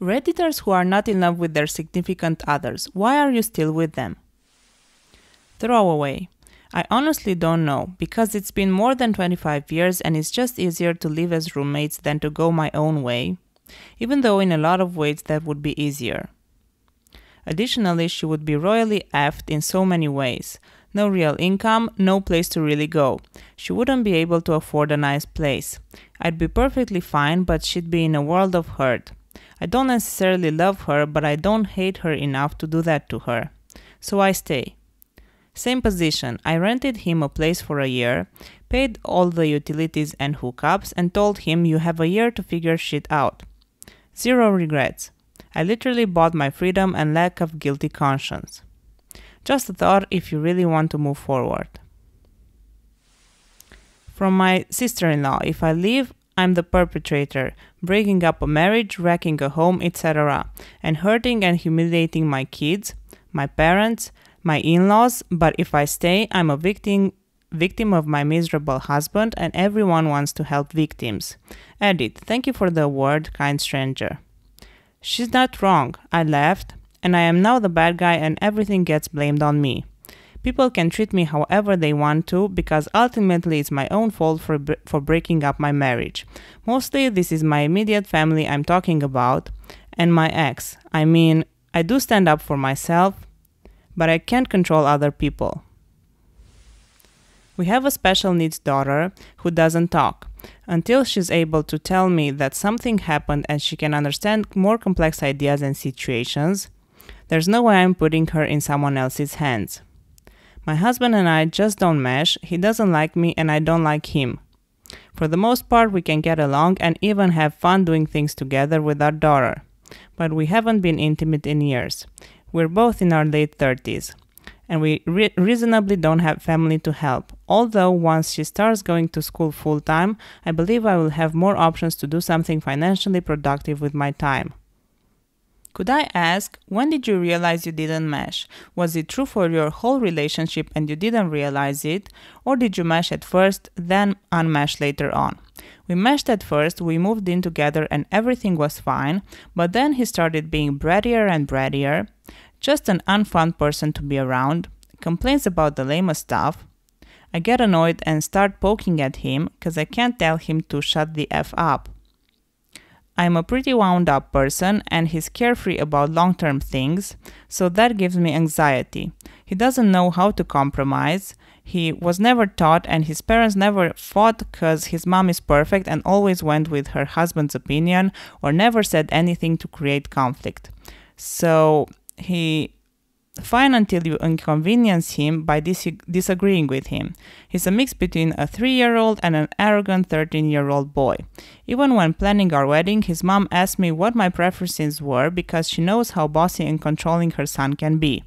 Redditors who are not in love with their significant others, why are you still with them? Throwaway. I honestly don't know, because it's been more than 25 years and it's just easier to live as roommates than to go my own way, even though in a lot of ways that would be easier. Additionally, she would be royally effed in so many ways. No real income, no place to really go. She wouldn't be able to afford a nice place. I'd be perfectly fine, but she'd be in a world of hurt. I don't necessarily love her, but I don't hate her enough to do that to her. So I stay. Same position. I rented him a place for a year, paid all the utilities and hookups, and told him you have a year to figure shit out. Zero regrets. I literally bought my freedom and lack of guilty conscience. Just a thought if you really want to move forward. From my sister-in-law, if I leave, I'm the perpetrator, breaking up a marriage, wrecking a home, etc. and hurting and humiliating my kids, my parents, my in-laws, but if I stay, I'm a victim of my miserable husband, and everyone wants to help victims. Edit, thank you for the award, kind stranger. She's not wrong. I left, and I am now the bad guy and everything gets blamed on me. People can treat me however they want to, because ultimately it's my own fault for breaking up my marriage. Mostly this is my immediate family I'm talking about, and my ex. I mean, I do stand up for myself, but I can't control other people. We have a special needs daughter who doesn't talk. Until she's able to tell me that something happened and she can understand more complex ideas and situations, there's no way I'm putting her in someone else's hands. My husband and I just don't mesh. He doesn't like me and I don't like him. For the most part, we can get along and even have fun doing things together with our daughter. But we haven't been intimate in years. We're both in our late 30s. And we reasonably don't have family to help. Although once she starts going to school full-time, I believe I will have more options to do something financially productive with my time. Could I ask, when did you realize you didn't mesh? Was it true for your whole relationship and you didn't realize it? Or did you mesh at first, then unmesh later on? We meshed at first, we moved in together and everything was fine, but then he started being brattier and brattier. Just an unfun person to be around, complains about the lamest stuff. I get annoyed and start poking at him, cause I can't tell him to shut the F up. I'm a pretty wound up person and he's carefree about long-term things, so that gives me anxiety. He doesn't know how to compromise, he was never taught and his parents never fought cause his mom is perfect and always went with her husband's opinion or never said anything to create conflict. So he fine until you inconvenience him by disagreeing with him. He's a mix between a 3-year-old and an arrogant 13-year-old boy. Even when planning our wedding, his mom asked me what my preferences were because she knows how bossy and controlling her son can be.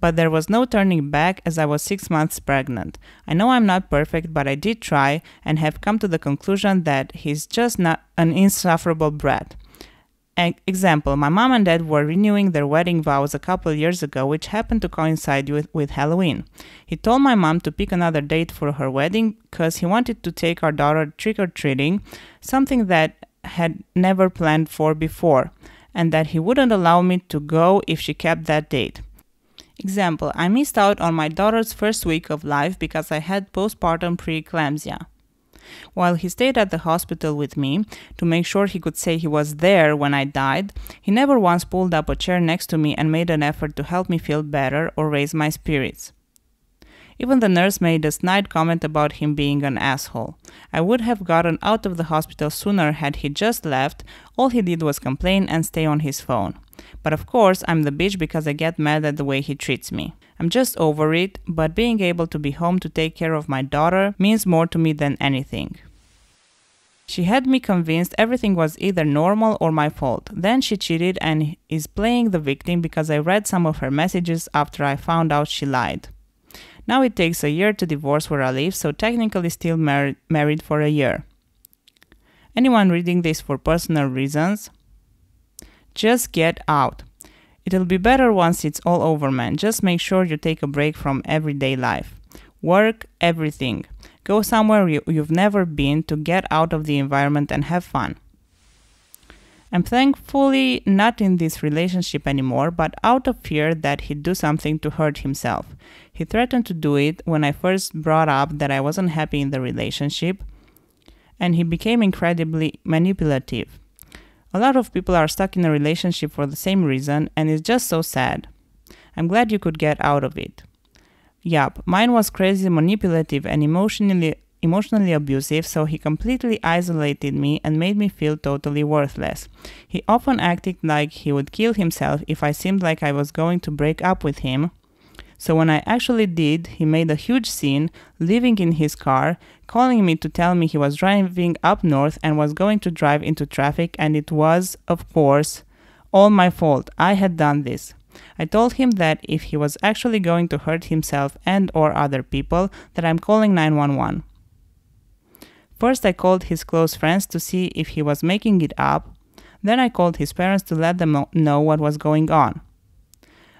But there was no turning back as I was 6 months pregnant. I know I'm not perfect, but I did try and have come to the conclusion that he's just not an insufferable brat. Example, my mom and dad were renewing their wedding vows a couple years ago, which happened to coincide with Halloween. He told my mom to pick another date for her wedding because he wanted to take our daughter trick-or-treating, something that had never planned for before, and that he wouldn't allow me to go if she kept that date. Example, I missed out on my daughter's first week of life because I had postpartum preeclampsia. While he stayed at the hospital with me to make sure he could say he was there when I died, he never once pulled up a chair next to me and made an effort to help me feel better or raise my spirits. Even the nurse made a snide comment about him being an asshole. I would have gotten out of the hospital sooner had he just left. All he did was complain and stay on his phone. But of course, I'm the bitch because I get mad at the way he treats me. I'm just over it, but being able to be home to take care of my daughter means more to me than anything. She had me convinced everything was either normal or my fault. Then she cheated and is playing the victim because I read some of her messages after I found out she lied. Now it takes a year to divorce where I live, so technically still married for a year. Anyone reading this for personal reasons? Just get out. It'll be better once it's all over, man. Just make sure you take a break from everyday life. Work, everything. Go somewhere you've never been to get out of the environment and have fun. I'm thankfully not in this relationship anymore, but out of fear that he'd do something to hurt himself. He threatened to do it when I first brought up that I wasn't happy in the relationship, and he became incredibly manipulative. A lot of people are stuck in a relationship for the same reason, and it's just so sad. I'm glad you could get out of it. Yup, mine was crazy, manipulative, and emotionally abusive, so he completely isolated me and made me feel totally worthless. He often acted like he would kill himself if I seemed like I was going to break up with him. So when I actually did, he made a huge scene, leaving in his car, calling me to tell me he was driving up north and was going to drive into traffic, and it was, of course, all my fault. I had done this. I told him that if he was actually going to hurt himself and or other people, that I'm calling 911. First, I called his close friends to see if he was making it up. Then I called his parents to let them know what was going on.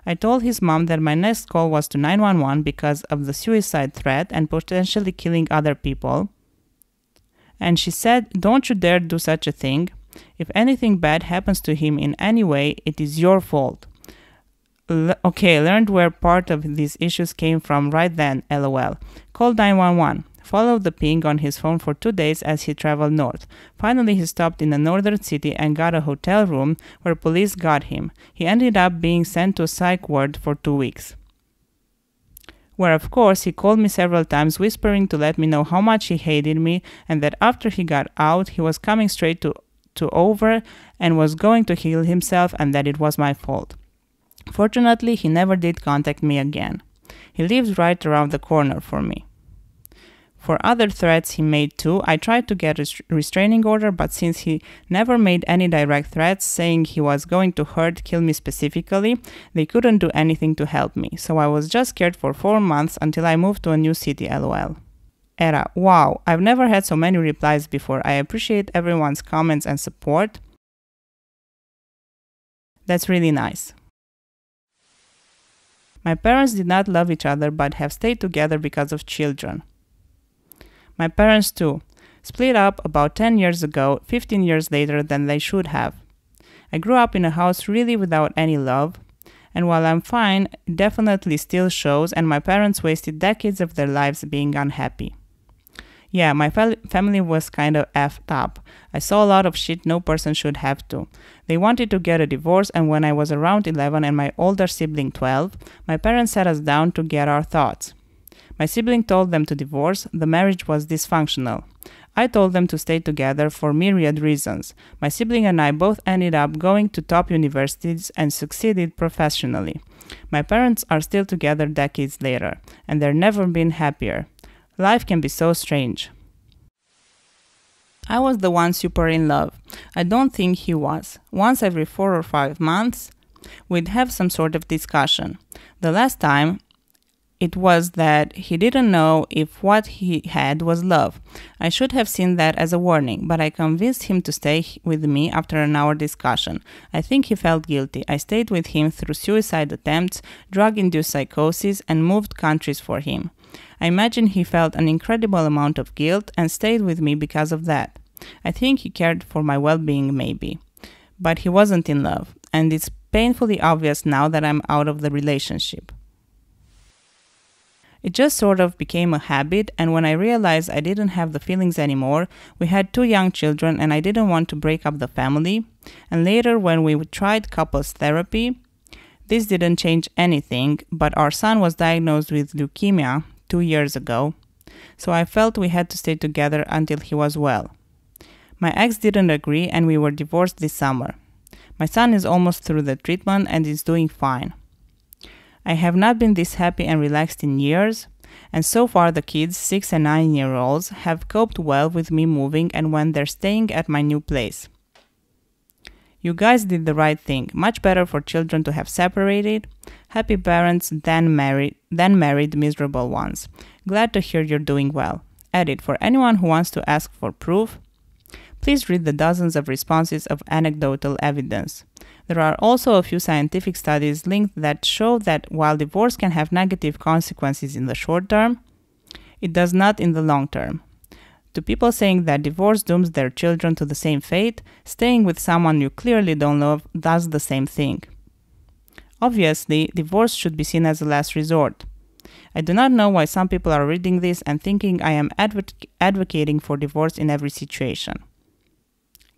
I told his mom that my next call was to 911 because of the suicide threat and potentially killing other people. And she said, "Don't you dare do such a thing. If anything bad happens to him in any way, it is your fault." Okay, learned where part of these issues came from right then, lol. Called 911. Followed the ping on his phone for 2 days as he traveled north. Finally, he stopped in a northern city and got a hotel room where police got him. He ended up being sent to a psych ward for 2 weeks. Where, of course, he called me several times, whispering to let me know how much he hated me and that after he got out, he was coming straight to over and was going to heal himself and that it was my fault. Fortunately, he never did contact me again. He lives right around the corner for me. For other threats he made too, I tried to get a restraining order, but since he never made any direct threats saying he was going to kill me specifically, they couldn't do anything to help me. So I was just scared for 4 months until I moved to a new city, lol. Era, wow, I've never had so many replies before. I appreciate everyone's comments and support. That's really nice. My parents did not love each other, but have stayed together because of children. My parents too. Split up about 10 years ago, 15 years later than they should have. I grew up in a house really without any love, and while I'm fine, it definitely still shows, and my parents wasted decades of their lives being unhappy. Yeah, my family was kind of effed up. I saw a lot of shit no person should have to. They wanted to get a divorce, and when I was around 11 and my older sibling 12, my parents sat us down to get our thoughts. My sibling told them to divorce, the marriage was dysfunctional. I told them to stay together for myriad reasons. My sibling and I both ended up going to top universities and succeeded professionally. My parents are still together decades later, and they've never been happier. Life can be so strange. I was the one super in love. I don't think he was. Once every 4 or 5 months, we'd have some sort of discussion. The last time, it was that he didn't know if what he had was love. I should have seen that as a warning, but I convinced him to stay with me after an hour discussion. I think he felt guilty. I stayed with him through suicide attempts, drug-induced psychosis, and moved countries for him. I imagine he felt an incredible amount of guilt and stayed with me because of that. I think he cared for my well-being maybe, but he wasn't in love, and it's painfully obvious now that I'm out of the relationship. It just sort of became a habit, and when I realized I didn't have the feelings anymore, we had 2 young children and I didn't want to break up the family, and later when we tried couples therapy, this didn't change anything, but our son was diagnosed with leukemia 2 years ago, so I felt we had to stay together until he was well. My ex didn't agree and we were divorced this summer. My son is almost through the treatment and is doing fine. I have not been this happy and relaxed in years, and so far the kids, 6 and 9-year-olds, have coped well with me moving and when they're staying at my new place. You guys did the right thing. Much better for children to have separated. Happy parents than married miserable ones. Glad to hear you're doing well. Edit, for anyone who wants to ask for proof, please read the dozens of responses of anecdotal evidence. There are also a few scientific studies linked that show that while divorce can have negative consequences in the short term, it does not in the long term. To people saying that divorce dooms their children to the same fate, staying with someone you clearly don't love does the same thing. Obviously, divorce should be seen as a last resort. I do not know why some people are reading this and thinking I am advocating for divorce in every situation.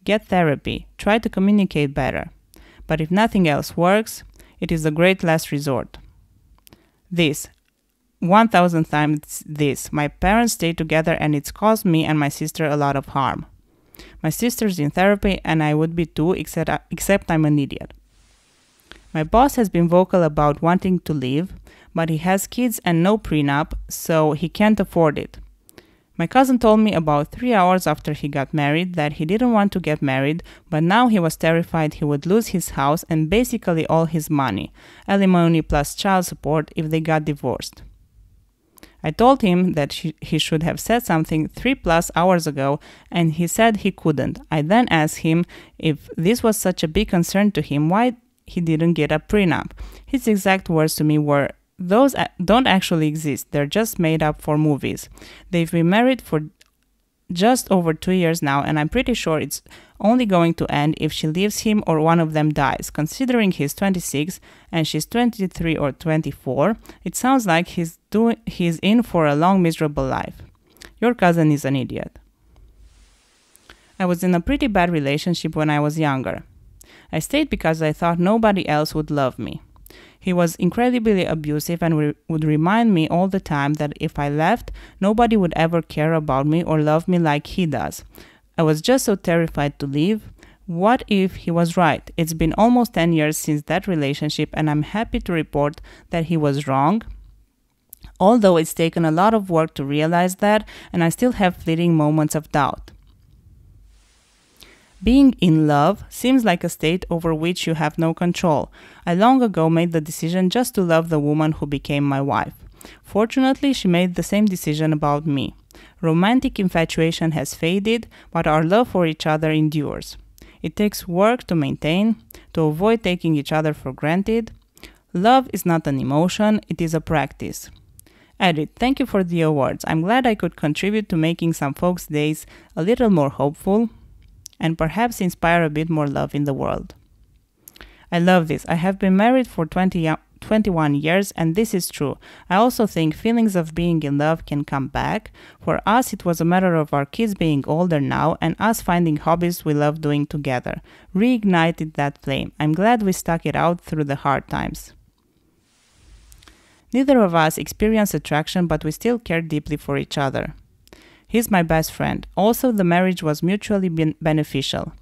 Get therapy, try to communicate better. But if nothing else works, it is a great last resort. This, 1,000 times this, my parents stayed together and it's caused me and my sister a lot of harm. My sister's in therapy and I would be too, except I'm an idiot. My boss has been vocal about wanting to leave, but he has kids and no prenup, so he can't afford it. My cousin told me about 3 hours after he got married that he didn't want to get married, but now he was terrified he would lose his house and basically all his money, alimony plus child support, if they got divorced. I told him that he should have said something 3+ hours ago, and he said he couldn't. I then asked him if this was such a big concern to him, why he didn't get a prenup. His exact words to me were, "Those don't actually exist, they're just made up for movies. They've been married for just over 2 years now, and I'm pretty sure it's only going to end if she leaves him or one of them dies. Considering he's 26 and she's 23 or 24, it sounds like he's in for a long, miserable life. Your cousin is an idiot." I was in a pretty bad relationship when I was younger. I stayed because I thought nobody else would love me. He was incredibly abusive and would remind me all the time that if I left, nobody would ever care about me or love me like he does. I was just so terrified to leave. What if he was right? It's been almost 10 years since that relationship, and I'm happy to report that he was wrong, although it's taken a lot of work to realize that, and I still have fleeting moments of doubt. Being in love seems like a state over which you have no control. I long ago made the decision just to love the woman who became my wife. Fortunately, she made the same decision about me. Romantic infatuation has faded, but our love for each other endures. It takes work to maintain, to avoid taking each other for granted. Love is not an emotion, it is a practice. Edit, thank you for the awards. I'm glad I could contribute to making some folks' days a little more hopeful, and perhaps inspire a bit more love in the world. I love this. I have been married for 21 years, and this is true. I also think feelings of being in love can come back. For us, it was a matter of our kids being older now and us finding hobbies we love doing together. Reignited that flame. I'm glad we stuck it out through the hard times. Neither of us experienced attraction, but we still care deeply for each other. He's my best friend. Also, the marriage was mutually beneficial.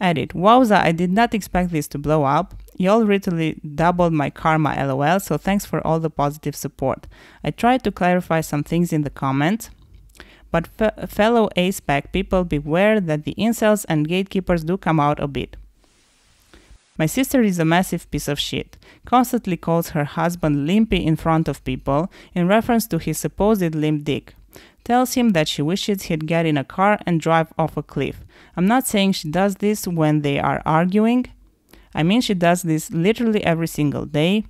Edit. Wowza, I did not expect this to blow up. Y'all literally doubled my karma, lol, so thanks for all the positive support. I tried to clarify some things in the comments, but fellow A-spec people, beware that the incels and gatekeepers do come out a bit. My sister is a massive piece of shit, constantly calls her husband limpy in front of people in reference to his supposed limp dick. Tells him that she wishes he'd get in a car and drive off a cliff. I'm not saying she does this when they are arguing. I mean, she does this literally every single day.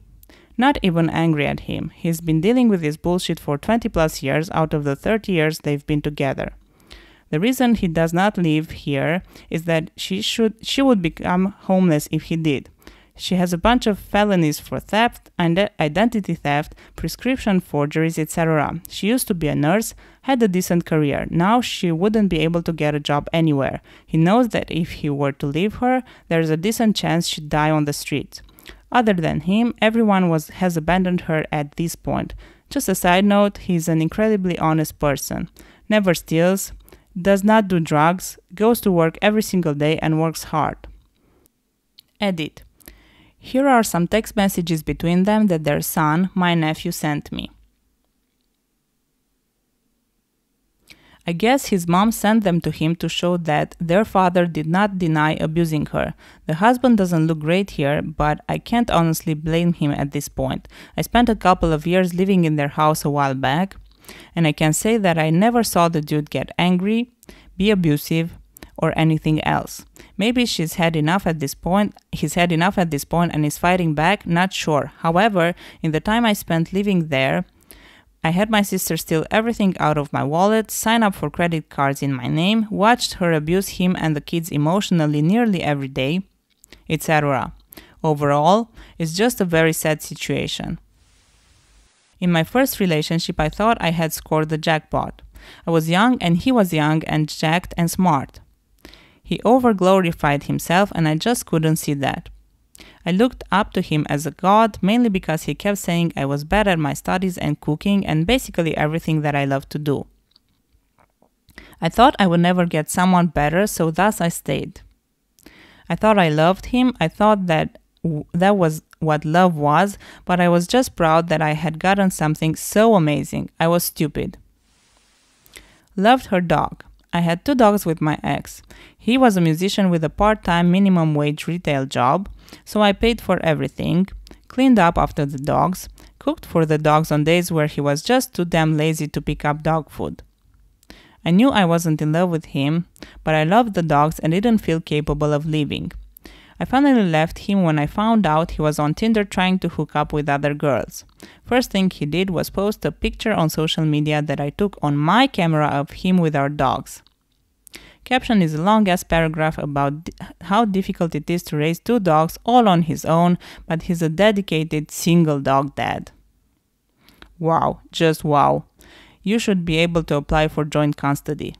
Not even angry at him. He's been dealing with this bullshit for 20+ years out of the 30 years they've been together. The reason he does not live here is that she would become homeless if he did. She has a bunch of felonies for theft, identity theft, prescription forgeries, etc. She used to be a nurse, had a decent career. Now she wouldn't be able to get a job anywhere. He knows that if he were to leave her, there's a decent chance she'd die on the streets. Other than him, everyone has abandoned her at this point. Just a side note, he's an incredibly honest person. Never steals, does not do drugs, goes to work every single day and works hard. Edit. Here are some text messages between them that their son, my nephew, sent me. I guess his mom sent them to him to show that their father did not deny abusing her. The husband doesn't look great here, but I can't honestly blame him at this point. I spent a couple of years living in their house a while back, and I can say that I never saw the dude get angry, be abusive, or anything else. Maybe he's had enough at this point and is fighting back, not sure. However, in the time I spent living there, I had my sister steal everything out of my wallet, sign up for credit cards in my name, watched her abuse him and the kids emotionally nearly every day, etc. Overall, it's just a very sad situation. In my first relationship, I thought I had scored the jackpot. I was young and he was young and jacked and smart. He over-glorified himself and I just couldn't see that. I looked up to him as a god, mainly because he kept saying I was bad at my studies and cooking and basically everything that I loved to do. I thought I would never get someone better, so thus I stayed. I thought I loved him, I thought that was what love was, but I was just proud that I had gotten something so amazing. I was stupid. Loved her dog. I had two dogs with my ex. He was a musician with a part-time minimum wage retail job, so I paid for everything, cleaned up after the dogs, cooked for the dogs on days where he was just too damn lazy to pick up dog food. I knew I wasn't in love with him, but I loved the dogs and didn't feel capable of leaving. I finally left him when I found out he was on Tinder trying to hook up with other girls. First thing he did was post a picture on social media that I took on my camera of him with our dogs. Caption is a long-ass paragraph about how difficult it is to raise two dogs all on his own, but he's a dedicated single dog dad. Wow, just wow. You should be able to apply for joint custody.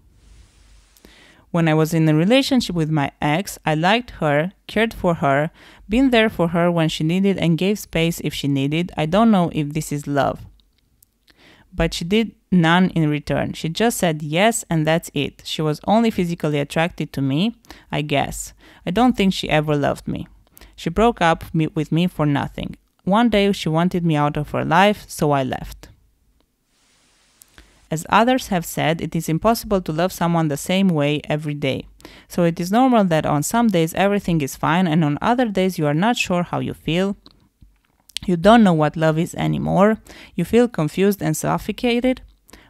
When I was in a relationship with my ex, I liked her, cared for her, been there for her when she needed and gave space if she needed. I don't know if this is love. But she did none in return. She just said yes and that's it. She was only physically attracted to me, I guess. I don't think she ever loved me. She broke up with me for nothing. One day she wanted me out of her life, so I left. As others have said, it is impossible to love someone the same way every day. So it is normal that on some days everything is fine and on other days you are not sure how you feel. You don't know what love is anymore. You feel confused and suffocated.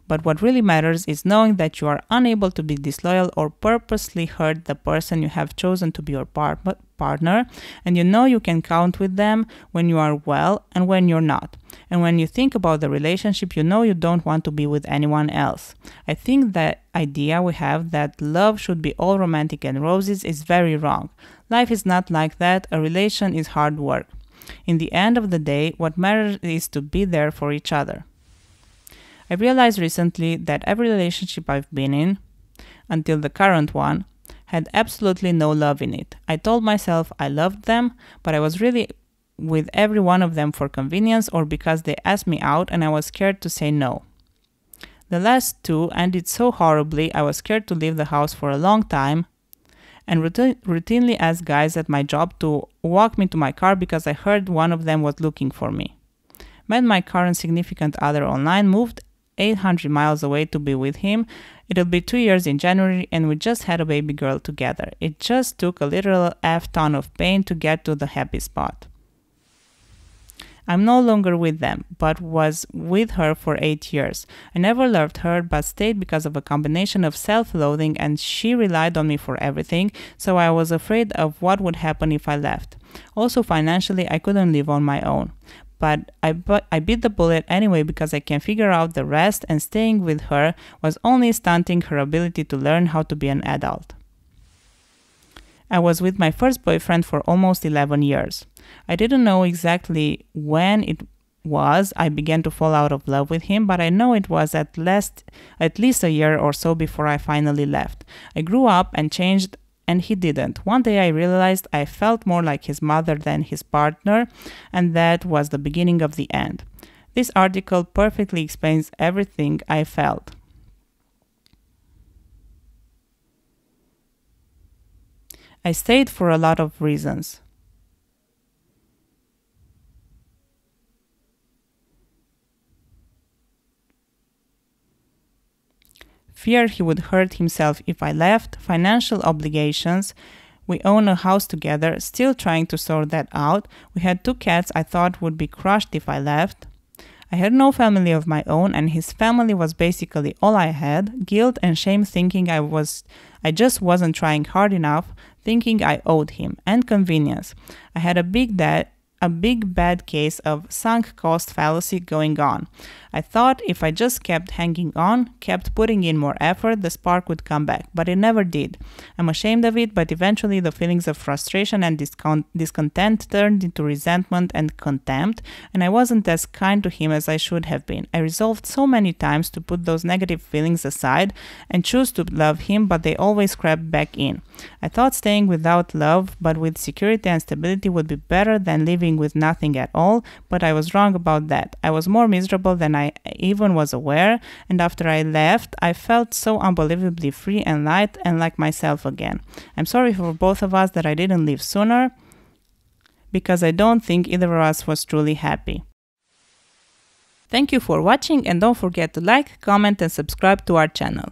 But what really matters is knowing that you are unable to be disloyal or purposely hurt the person you have chosen to be your partner, and you know you can count with them when you are well and when you're not. And when you think about the relationship, you know you don't want to be with anyone else. I think that idea we have that love should be all romantic and roses is very wrong. Life is not like that. A relation is hard work. In the end of the day, what matters is to be there for each other. I realized recently that every relationship I've been in, until the current one, had absolutely no love in it. I told myself I loved them, but I was really with every one of them for convenience or because they asked me out and I was scared to say no. The last two ended so horribly, I was scared to leave the house for a long time, and routinely asked guys at my job to walk me to my car because I heard one of them was looking for me. Met my current significant other online, moved 800 miles away to be with him. It'll be 2 years in January and we just had a baby girl together. It just took a literal F-ton of pain to get to the happy spot. I'm no longer with them, but was with her for 8 years. I never loved her, but stayed because of a combination of self-loathing and she relied on me for everything, so I was afraid of what would happen if I left. Also financially, I couldn't live on my own. But I bit the bullet anyway because I can figure out the rest and staying with her was only stunting her ability to learn how to be an adult. I was with my first boyfriend for almost 11 years. I didn't know exactly when it was I began to fall out of love with him, but I know it was at least a year or so before I finally left. I grew up and changed and he didn't. One day I realized I felt more like his mother than his partner, and that was the beginning of the end. This article perfectly explains everything I felt. I stayed for a lot of reasons. Fear he would hurt himself if I left, financial obligations, we own a house together, still trying to sort that out, we had two cats I thought would be crushed if I left, I had no family of my own and his family was basically all I had, guilt and shame thinking I just wasn't trying hard enough, thinking I owed him, and convenience. I had a big debt a big bad case of sunk cost fallacy going on. I thought if I just kept hanging on, kept putting in more effort, the spark would come back, but it never did. I'm ashamed of it, but eventually the feelings of frustration and discontent turned into resentment and contempt, and I wasn't as kind to him as I should have been. I resolved so many times to put those negative feelings aside and choose to love him, but they always crept back in. I thought staying without love, but with security and stability would be better than living with nothing at all, but I was wrong about that. I was more miserable than I even was aware, and after I left, I felt so unbelievably free and light and like myself again. I'm sorry for both of us that I didn't leave sooner, because I don't think either of us was truly happy. Thank you for watching, and don't forget to like, comment and subscribe to our channel.